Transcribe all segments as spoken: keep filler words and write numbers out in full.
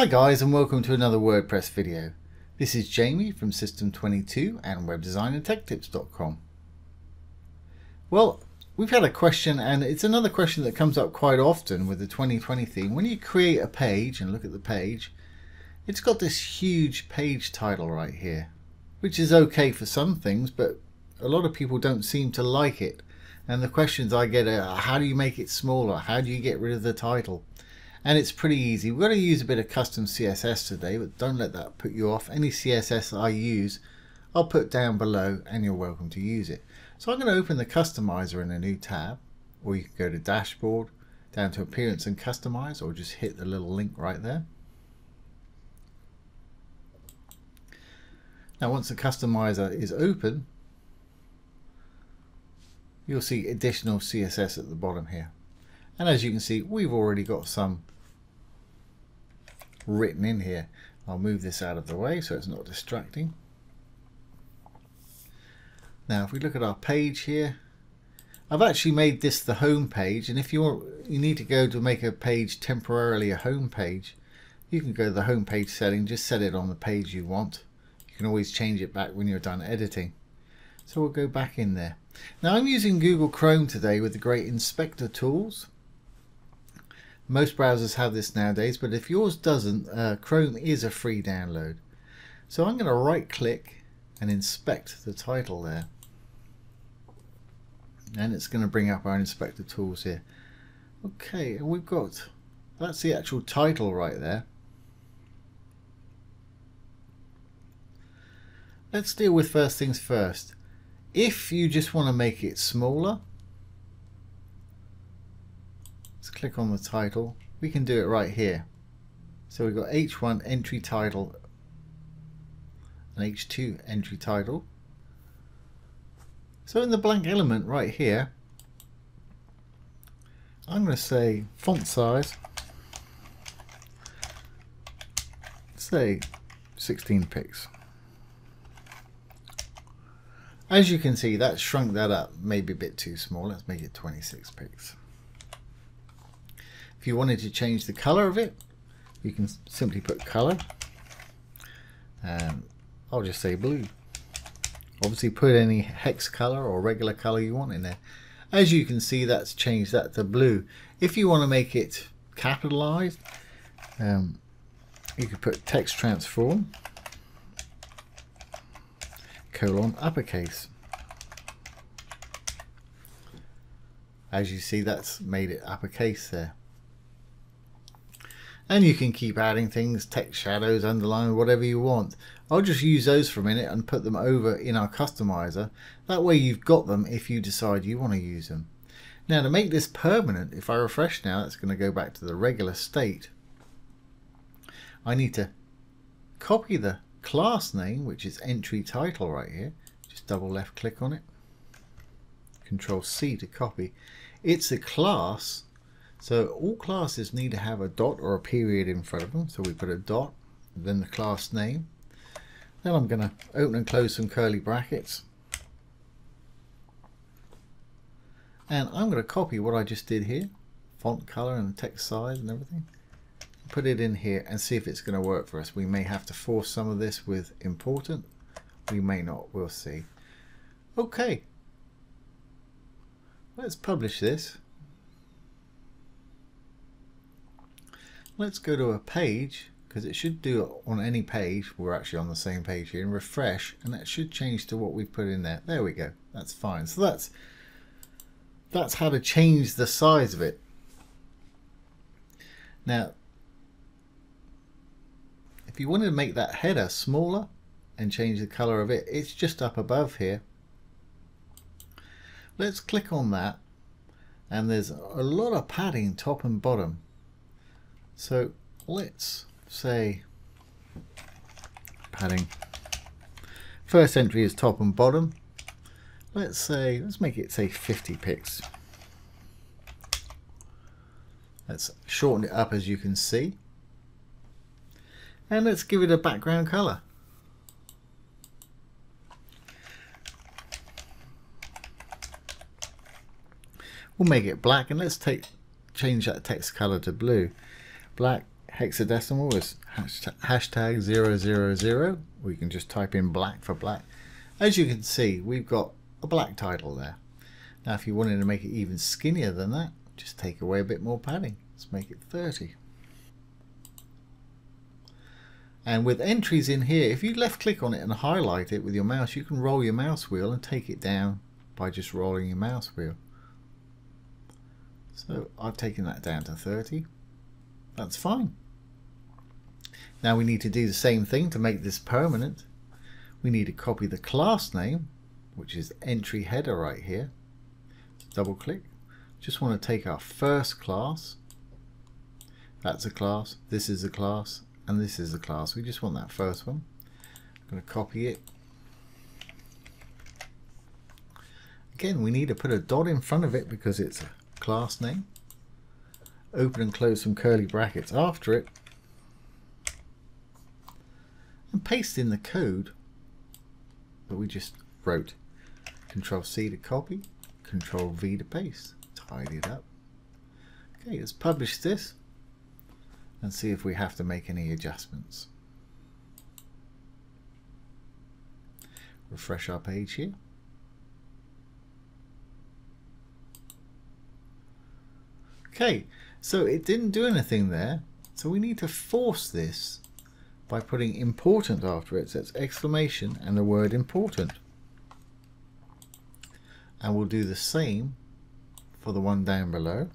Hi guys, and welcome to another WordPress video. This is Jamie from System twenty-two and web design and tech tips dot com. Well, we've had a question, and it's another question that comes up quite often with the twenty twenty theme. When you create a page and look at the page, it's got this huge page title right here, which is okay for some things, but a lot of people don't seem to like it. And the questions I get are, how do you make it smaller? How do you get rid of the title? And it's pretty easy. We're going to use a bit of custom C S S today, but don't let that put you off. Any C S S that I use, I'll put down below and you're welcome to use it. So I'm going to open the customizer in a new tab, or you can go to dashboard, down to appearance and customize, or just hit the little link right there. Now once the customizer is open, you'll see additional C S S at the bottom here. And as you can see, we've already got some written in here. I'll move this out of the way so it's not distracting. Now if we look at our page here, I've actually made this the home page, and if you want, you need to go to make a page temporarily a home page, you can go to the home page setting, just set it on the page you want. You can always change it back when you're done editing. So we'll go back in there. Now I'm using Google Chrome today with the great inspector tools. Most browsers have this nowadays, but if yours doesn't, uh, Chrome is a free download. So I'm going to right click and inspect the title there. And it's going to bring up our inspector tools here. Okay, and we've got, that's the actual title right there. Let's deal with first things first. If you just want to make it smaller, click on the title, we can do it right here. So we've got H one entry title and H two entry title. So in the blank element right here, I'm going to say font size, say sixteen pix. As you can see, that shrunk that up, maybe a bit too small. Let's make it twenty-six pix. If you wanted to change the color of it, you can simply put color. Um, I'll just say blue. Obviously put any hex color or regular color you want in there. As you can see, that's changed that to blue. If you want to make it capitalized, um, you could put text transform colon uppercase. As you see, that's made it uppercase there. And you can keep adding things, text shadows, underline, whatever you want. I'll just use those for a minute and put them over in our customizer. That way you've got them if you decide you want to use them. Now to make this permanent, if I refresh now, it's going to go back to the regular state. I need to copy the class name, which is entry title right here. Just double left click on it. Control C to copy. It's a class. So all classes need to have a dot or a period in front of them. So we put a dot, then the class name. Then I'm going to open and close some curly brackets. And I'm going to copy what I just did here, font color and text size and everything. Put it in here and see if it's going to work for us. We may have to force some of this with important. We may not, we'll see. Okay. Let's publish this. Let's go to a page, because it should do it on any page. We're actually on the same page here, and refresh, and that should change to what we put in there. There we go, that's fine. So that's that's how to change the size of it. Now if you wanted to make that header smaller and change the color of it, it's just up above here. Let's click on that, and there's a lot of padding top and bottom. So let's say padding. First entry is top and bottom. Let's say, let's make it say fifty pix. Let's shorten it up as you can see. And let's give it a background color. We'll make it black, and let's take change that text color to blue. Black, hexadecimal is hashtag zero zero zero. We can just type in black for black. As you can see, we've got a black title there. Now, if you wanted to make it even skinnier than that, just take away a bit more padding. Let's make it thirty. And with entries in here, if you left click on it and highlight it with your mouse, you can roll your mouse wheel and take it down by just rolling your mouse wheel. So I've taken that down to thirty. That's fine. Now we need to do the same thing to make this permanent. We need to copy the class name, which is entry header right here. Double click. Just want to take our first class. That's a class. This is a class. And this is the class. We just want that first one. I'm going to copy it. Again, we need to put a dot in front of it because it's a class name. Open and close some curly brackets after it. And paste in the code that we just wrote. Control C to copy, Control V to paste. Tidy it up. Okay, let's publish this and see if we have to make any adjustments. Refresh our page here. Okay, so it didn't do anything there, so we need to force this by putting important after it, so it's exclamation and the word important. And we'll do the same for the one down below.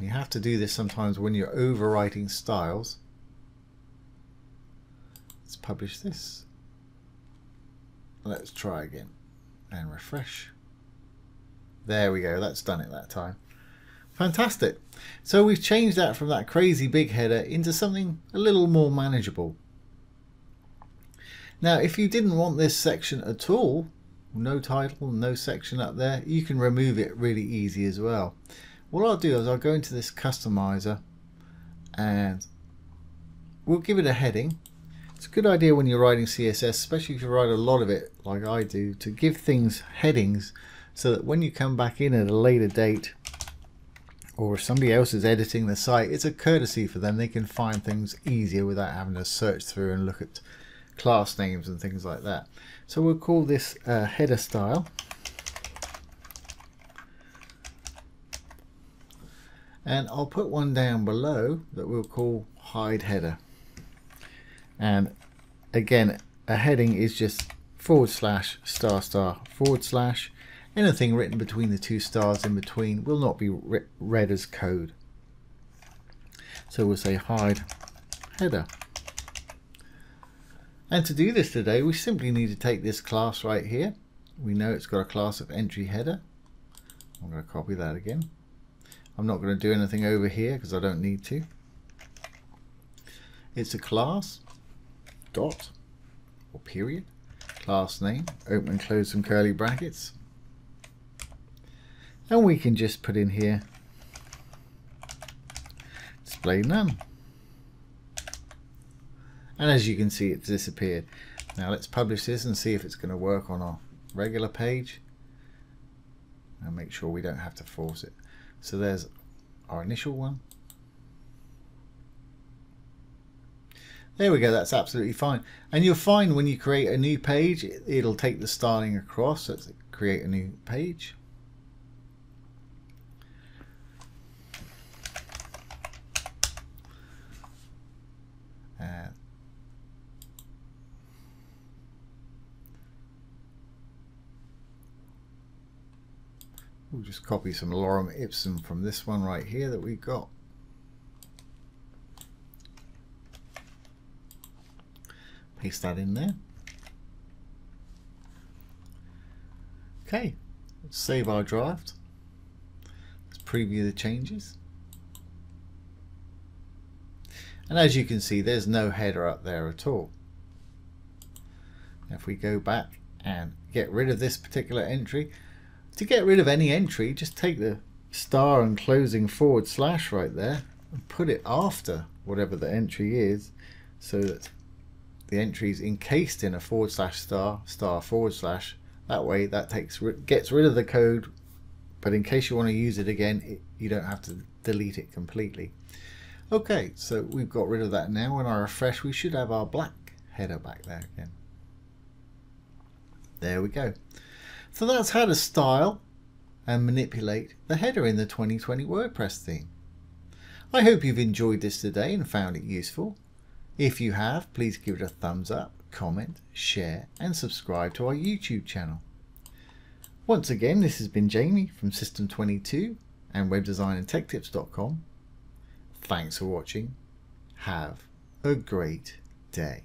You have to do this sometimes when you're overwriting styles. Let's publish this. Let's try again and refresh. There we go. That's done it that time. Fantastic. So we've changed that from that crazy big header into something a little more manageable. Now, if you didn't want this section at all, no title, no section up there, you can remove it really easy as well. What I'll do is I'll go into this customizer and we'll give it a heading. It's a good idea when you're writing C S S, especially if you write a lot of it like I do, to give things headings so that when you come back in at a later date, or if somebody else is editing the site, it's a courtesy for them. They can find things easier without having to search through and look at class names and things like that. So we'll call this uh, header style. And I'll put one down below that we'll call hide header. And again, a heading is just forward slash star star forward slash. Anything written between the two stars in between will not be re read as code. So we'll say hide header. And to do this today, we simply need to take this class right here. We know it's got a class of entry header. I'm going to copy that again. I'm not going to do anything over here because I don't need to. It's a class, dot, or period, class name, open and close some curly brackets. And we can just put in here, display none. And as you can see, it's disappeared. Now let's publish this and see if it's going to work on our regular page. And make sure we don't have to force it. So there's our initial one. There we go, that's absolutely fine. And you'll find when you create a new page, it'll take the styling across. Let's create a new page. And we'll just copy some lorem ipsum from this one right here that we've got. Paste that in there. Okay, let's save our draft. Let's preview the changes. And as you can see, there's no header up there at all. If we go back and get rid of this particular entry, to get rid of any entry, just take the star and closing forward slash right there and put it after whatever the entry is, so that the entry is encased in a forward slash star star forward slash. That way that takes gets rid of the code, but in case you want to use it again, it, you don't have to delete it completely. Okay, so we've got rid of that now. When I refresh, we should have our black header back there again. There we go. So that's how to style and manipulate the header in the twenty twenty WordPress theme. I hope you've enjoyed this today and found it useful. If you have, please give it a thumbs up, comment, share, and subscribe to our YouTube channel. Once again, this has been Jamie from System twenty-two and web design and tech tips dot com. Thanks for watching. Have a great day.